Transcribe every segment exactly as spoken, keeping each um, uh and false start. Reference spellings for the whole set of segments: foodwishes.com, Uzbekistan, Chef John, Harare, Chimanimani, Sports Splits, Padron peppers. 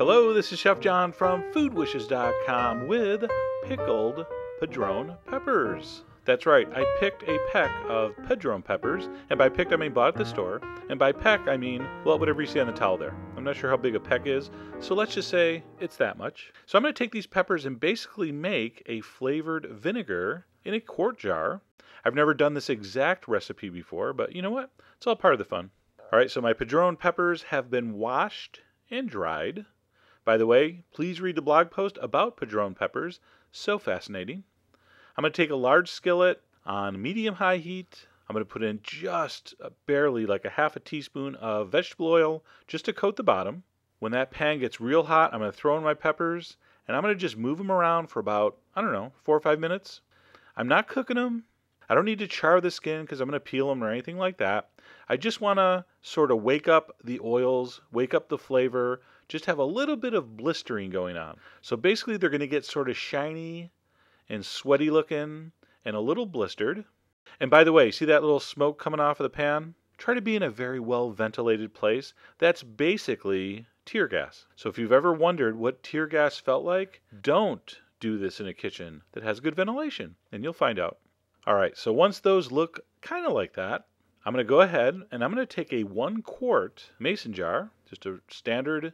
Hello, this is Chef John from food wishes dot com with pickled Padron peppers. That's right, I picked a peck of Padron peppers, and by picked I mean bought at the store, and by peck I mean, well, whatever you see on the towel there. I'm not sure how big a peck is, so let's just say it's that much. So I'm going to take these peppers and basically make a flavored vinegar in a quart jar. I've never done this exact recipe before, but you know what? It's all part of the fun. All right, so my Padron peppers have been washed and dried. By the way, please read the blog post about Padron peppers. So fascinating. I'm going to take a large skillet on medium-high heat. I'm going to put in just barely like a half a teaspoon of vegetable oil just to coat the bottom. When that pan gets real hot, I'm going to throw in my peppers, and I'm going to just move them around for about, I don't know, four or five minutes. I'm not cooking them. I don't need to char the skin because I'm going to peel them or anything like that. I just want to sort of wake up the oils, wake up the flavor, just have a little bit of blistering going on. So basically they're going to get sort of shiny and sweaty looking and a little blistered. And by the way, see that little smoke coming off of the pan? Try to be in a very well ventilated place. That's basically tear gas. So if you've ever wondered what tear gas felt like, don't do this in a kitchen that has good ventilation and you'll find out. All right, so once those look kind of like that, I'm going to go ahead and I'm going to take a one quart mason jar, just a standard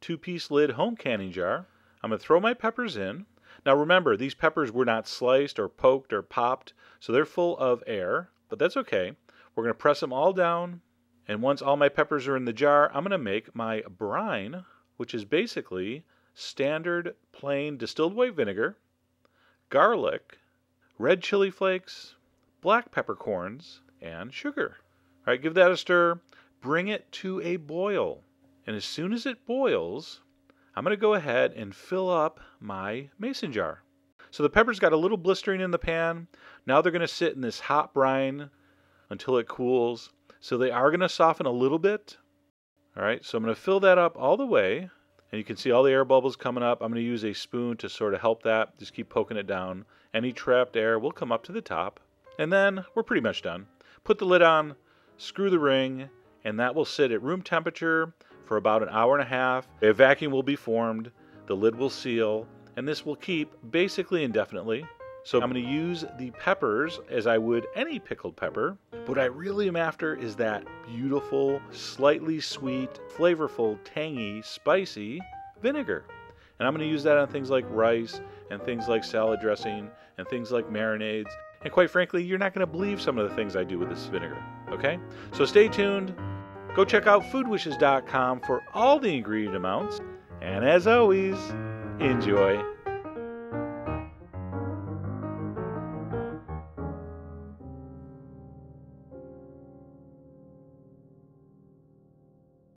two piece lid home canning jar. I'm going to throw my peppers in. Now remember, these peppers were not sliced or poked or popped, so they're full of air, but that's okay. We're going to press them all down, and once all my peppers are in the jar, I'm going to make my brine, which is basically standard plain distilled white vinegar, garlic, red chili flakes, black peppercorns, and sugar. All right, give that a stir. Bring it to a boil. And as soon as it boils, I'm going to go ahead and fill up my mason jar. So the peppers got a little blistering in the pan. Now they're going to sit in this hot brine until it cools. So they are going to soften a little bit. All right, so I'm going to fill that up all the way. And you can see all the air bubbles coming up. I'm going to use a spoon to sort of help that. Just keep poking it down. Any trapped air will come up to the top. And then we're pretty much done. Put the lid on, screw the ring, and that will sit at room temperature for about an hour and a half. A vacuum will be formed, the lid will seal, and this will keep basically indefinitely. So I'm going to use the peppers as I would any pickled pepper. What I really am after is that beautiful, slightly sweet, flavorful, tangy, spicy vinegar. And I'm going to use that on things like rice and things like salad dressing and things like marinades. And quite frankly, you're not going to believe some of the things I do with this vinegar. Okay? So stay tuned. Go check out food wishes dot com for all the ingredient amounts. And as always, enjoy.